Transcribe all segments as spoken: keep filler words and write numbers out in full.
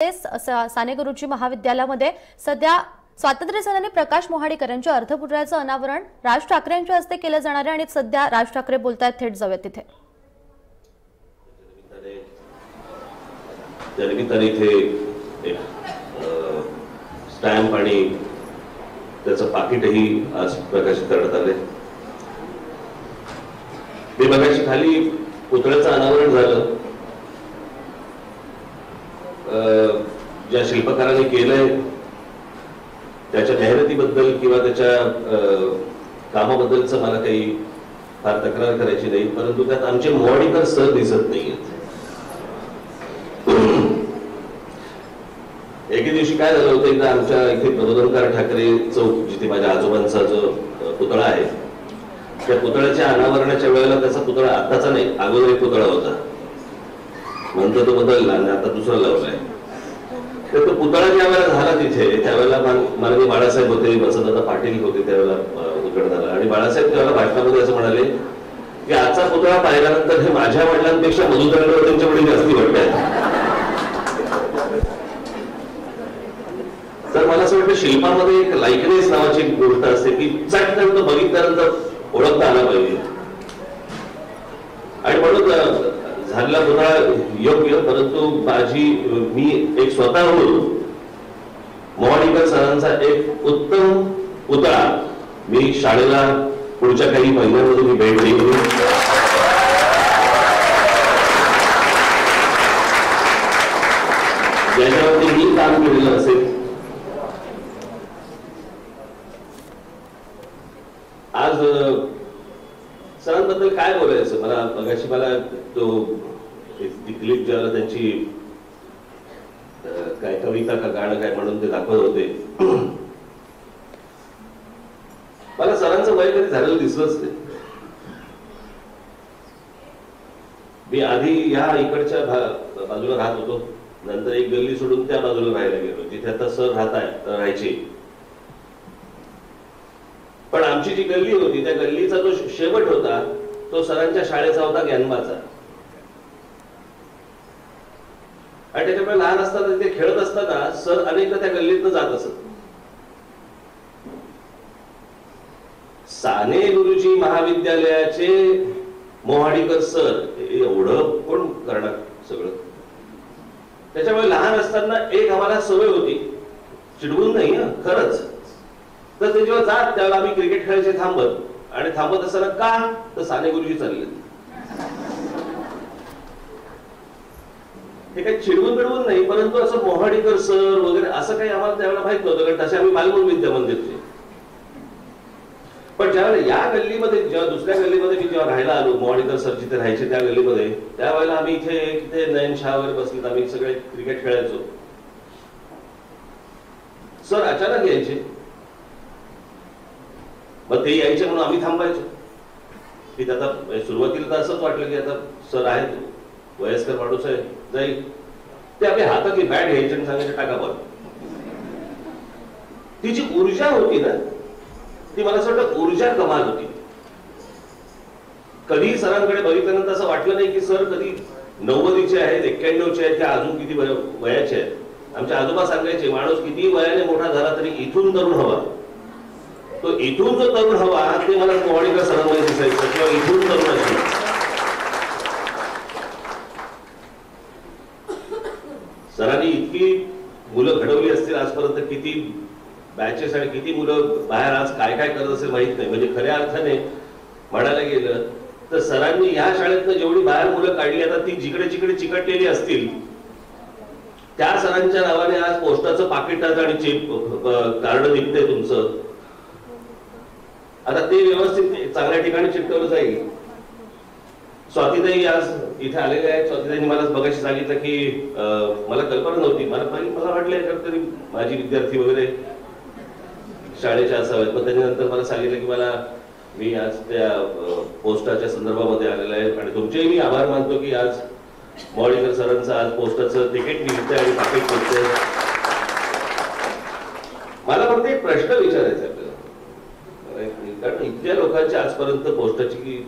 साने गुरुजी महाविद्यालयामध्ये सध्या स्वातंत्र्य सेनानी प्रकाश मोहाडीकर यांच्या अर्थपुतळ्याचं अनावरण राज ठाकरे यांच्या हस्ते केलं जाणार आहे आणि सध्या राज ठाकरे बोलतायत, थेट जाऊयात तिथे। त्यानिमित्ताने इथे स्टॅम्प आणि त्याचं पाकिटही आज प्रकाशित करण्यात आले। ते मगाशी खाली पुतळ्याचं अनावरण झालं, ज्या शिल्पकाराने केलंय त्याच्या मेहनतीबद्दल किंवा त्याच्या कामाबद्दलचं मला काही फार तक्रार करायची नाही, परंतु त्यात आमचे मोहाडीकर सर दिसत नाहीयेत। एके दिवशी काय झालं होतं, एकदा आमच्या इथे प्रबोधनकार ठाकरे चौक जिथे माझ्या आजोबांचा जो पुतळा आहे त्या पुतळ्याच्या अनावरणाच्या वेळेला त्याचा पुतळा आताचा नाही, अगोदर एक पुतळा होता, म्हणतो तो बदलला आणि आता दुसरा लावलाय। तर तो पुतळा ज्यावेळेला झाला तिथे त्यावेळेला माननीय बाळासाहेब होते, वसंतदादा पाटील होते, त्यावेळेला उद्घाटन झालं आणि बाळासाहेब त्यावेळेला भाषणामध्ये असं म्हणाले की आजचा पुतळा पाहिल्यानंतर हे माझ्या वडिलांपेक्षा मधुदंड त्यांच्या वडील जास्ती वाटतात। तर मला असं वाटतं शिल्पामध्ये एक लाईकनेस नावाची गोष्ट असते की चटकन तो बघितल्यानंतर ओळखता आला पाहिजे, आणि म्हणून झाला पुतळा योग्य, परंतु माझी मी एक स्वतःहून मोहाडीकर सरांचा एक उत्तम पुतळा मी शाळेला पुढच्या काही महिन्यांमध्ये मी भेट देईन। ज्याच्यावरती मी काम केलेलं असेल आज सरांबद्दल काय बोलायचं, मला मगाशी मला तो क्लिप ज्याला त्यांची काय कविता का गाणं काय म्हणून ते दाखवत होते, मला सरांचं वय कधी झालेलं दिसलंच नाही। मी आधी या इकडच्या बाजूला राहत होतो, नंतर एक गल्ली सोडून त्या बाजूला राहायला गेलो जिथे आता सर राहत राहायचे, पण आमची जी गल्ली होती त्या गल्लीचा जो शेवट होता तो सरांच्या शाळेचा होता, ज्ञानबाचा। आणि त्याच्यामुळे लहान असताना तिथे खेळत असताना सर अनेकदा त्या गल्लीतनं जात असत। साने गुरुजी महाविद्यालयाचे मोहाडीकर सर, एवढं कोण करणार सगळं। त्याच्यामुळे लहान असताना एक आम्हाला सवय होती, चिडवून नाही हं खरंच, तर ते जेव्हा जात त्यावेळेला आम्ही क्रिकेट खेळायचे थांबत, आणि थांबत असताना का तर साने गुरुजी चालले। हे काही चिडवून बिडवून नाही, परंतु असं मोहाडीकर सर वगैरे असं काही आम्हाला त्यावेळेला माहित नव्हतं, कारण तसे आम्ही मालगुण विद्या मंदिरचे। पण ज्यावेळेला या गल्लीमध्ये जेव्हा दुसऱ्या गल्लीमध्ये मी जेव्हा राहायला आलो, मोहाडीकर सर जिथे राहायचे त्या गल्लीमध्ये, त्यावेळेला आम्ही इथे तिथे नयन शाह वगैरे बसलेत, आम्ही सगळे क्रिकेट खेळायचो। सर अचानक यायचे, मग ते यायचे म्हणून आम्ही थांबायचो। की त्याचा सुरुवातीला तर असंच वाटलं की आता सर आहे तो वयस्कर माणूस आहे, जाईल ते आपल्या हातातली बॅट घ्यायची आणि सांगायचे टाका बॉल। ती जी ऊर्जा होती ना ती मला असं वाटतं ऊर्जा कमाल होती। कधी सरांकडे बघितल्यानंतर असं वाटलं नाही की सर कधी नव्वदीचे आहेत, एक्क्याण्णवचे आहेत, त्या अजून किती वयाचे आहेत। आमच्या आजोबा सांगायचे माणूस किती वयाने मोठा झाला तरी इथून तरुण हवा, तो इथून जो तरुण हवा ते मला मोहाडीकर सरांमध्ये दिसायचं, किंवा इथून तरुण असेल। सरांनी इतकी मुलं घडवली असतील आजपर्यंत, किती बॅचेस आणि किती मुलं बाहेर आज काय काय करत असेल माहित नाही। म्हणजे खऱ्या अर्थाने म्हणायला गेलं तर सरांनी या शाळेतनं जेवढी बाहेर मुलं काढली आता ती जिकडे जिकडे चिकटलेली असतील त्या सरांच्या नावाने आज पोस्टाचं पाकिट आणि चेप कार्ड निघतंय तुमचं, आता ते व्यवस्थित चांगल्या ठिकाणी चिकटवलं जाईल। स्वातीताई आज इथे आलेले आहेत, स्वातीताईने मला बघायशी सांगितलं की मला कल्पना नव्हती, मला मला वाटलं तरी माझी विद्यार्थी वगैरे शाळेच्या असावेत, पण त्याच्यानंतर मला सांगितलं की मला मी आज त्या पोस्टाच्या संदर्भामध्ये आलेला आहे आणि तुमचेही मी आभार मानतो की आज मोहाडीकर सरांचं आज पोस्टाचं तिकीट निघतंय आणि पाकिट निघतंय। मला फक्त एक प्रश्न विचारायचा आहे, कारण इतक्या लोकांच्या आजपर्यंत पोस्टाची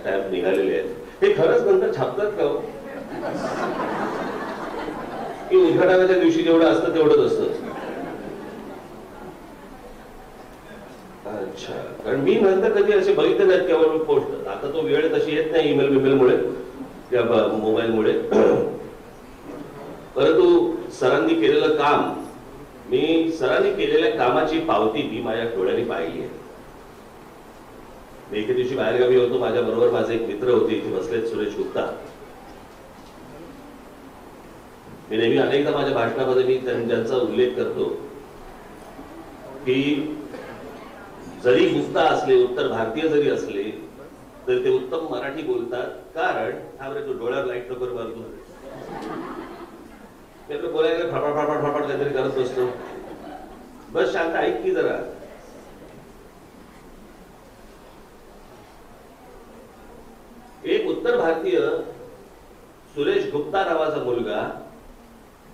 स्टॅम्प निघालेले आहेत, हे खरंच नंतर छापतात का? की उद्घाटनाच्या दिवशी जेवढं असतं तेवढंच असतं. अच्छा, कारण मी नंतर कधी असे बघितले नाहीत केवळ पोस्ट. आता तो वेळ तशी येत नाही ईमेल बिमेल मुळे किंवा मोबाईल मुळे. परंतु सरांनी केलेलं काम, मी सरांनी केलेल्या कामाची पावती मी माझ्या डोळ्यांनी पाहिली आहे. मी एके दिवशी बाहेरगावी होतो, माझ्या बरोबर माझे एक मित्र होते, इथे बसलेत सुरेश गुप्ता. मी नेहमी अनेकदा माझ्या भाषणामध्ये मी त्यांचा उल्लेख करतो की जरी गुप्ता असले, उत्तर भारतीय जरी असले, तरी ते उत्तम मराठी बोलतात. कारण हा बरे तो डोळ्यावर लाईट नंबर मारतो, मी आपलं बोलायला फाफाड फाफाड फाफाड काहीतरी करत बसतो. बस शांत ऐक की जरा. एक उत्तर भारतीय सुरेश गुप्ता नावाचा मुलगा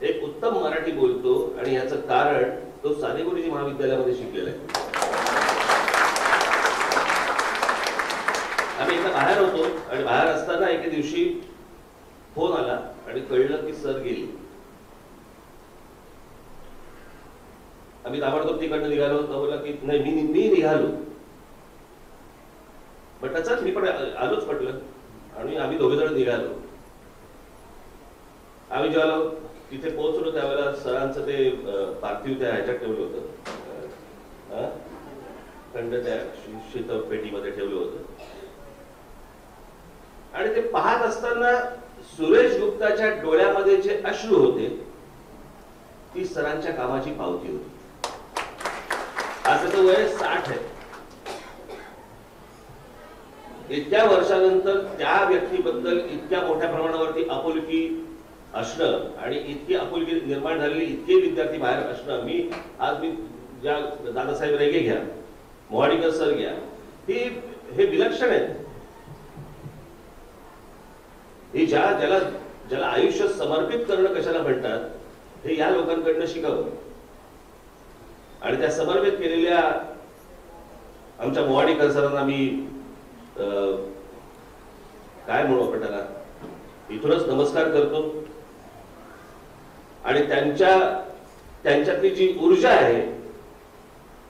एक उत्तम मराठी बोलतो, आणि याचं कारण तो साने गुरुजी महाविद्यालयामध्ये शिकलेला आहे. आम्ही इथं बाहेर होतो आणि बाहेर असताना एके दिवशी फोन आला आणि कळलं की सर गेली. आम्ही ताबडतोब तिकडनं निघालो. तो बोला की नाही, मी मी निघालो. म्हटलं मी पण आलोच म्हटलं, आणि आम्ही दोघे जण निघालो. आम्ही जेव्हा तिथे पोहोचलो त्यावेळेला सरांचं ते पार्थिव त्या ह्याच्यात ठेवलं होतं, थंड त्या शीतपेटीमध्ये ठेवलं होतं. आणि ते पाहत असताना सुरेश गुप्ताच्या डोळ्यामध्ये जे अश्रू होते ती सरांच्या कामाची पावती होती. आज त्याचं वय साठ आहे. इतक्या वर्षानंतर त्या व्यक्तीबद्दल इतक्या मोठ्या प्रमाणावरती आपुलकी असणं आणि इतकी आपुलकी निर्माण झालेली, इतके विद्यार्थी बाहेर असणं. मी आज मी ज्या दादासाहेब रेगे घ्या, मोहाडीकर सर घ्या, ती हे विलक्षण आहेत. हे ज्या ज्याला ज्याला आयुष्य समर्पित करणं कशाला म्हणतात हे या लोकांकडनं शिकावं. आणि त्या समर्पित केलेल्या आमच्या मोहाडीकर सरांना मी काय म्हणू आपण त्याला, इथूनच नमस्कार करतो. आणि त्यांच्या त्यांच्यातली जी ऊर्जा आहे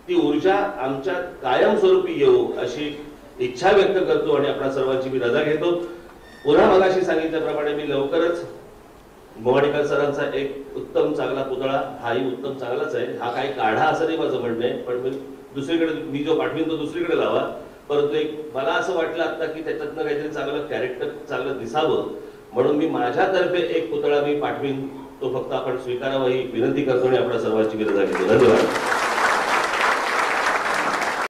ती ऊर्जा आमच्या कायमस्वरूपी येऊ अशी इच्छा व्यक्त करतो. आणि आपल्या सर्वांची मी रजा घेतो. पुन्हा मगाशी सांगितल्याप्रमाणे मी लवकरच मोहाडीकर सरांचा एक उत्तम चांगला पुतळा, हाही उत्तम चांगलाच आहे, हा काही काढा असं नाही माझं म्हणणं आहे, पण मी दुसरीकडे मी जो पाठवीन तो दुसरीकडे लावा. परंतु एक मला असं वाटलं आता की त्याच्यातनं काहीतरी चांगलं कॅरेक्टर चांगलं दिसावं, म्हणून मी माझ्यातर्फे एक पुतळा मी पाठवीन, तो फक्त आपण स्वीकारावा ही विनंती करतो. आणि आपल्या सर्वांची गरज आहे. धन्यवाद.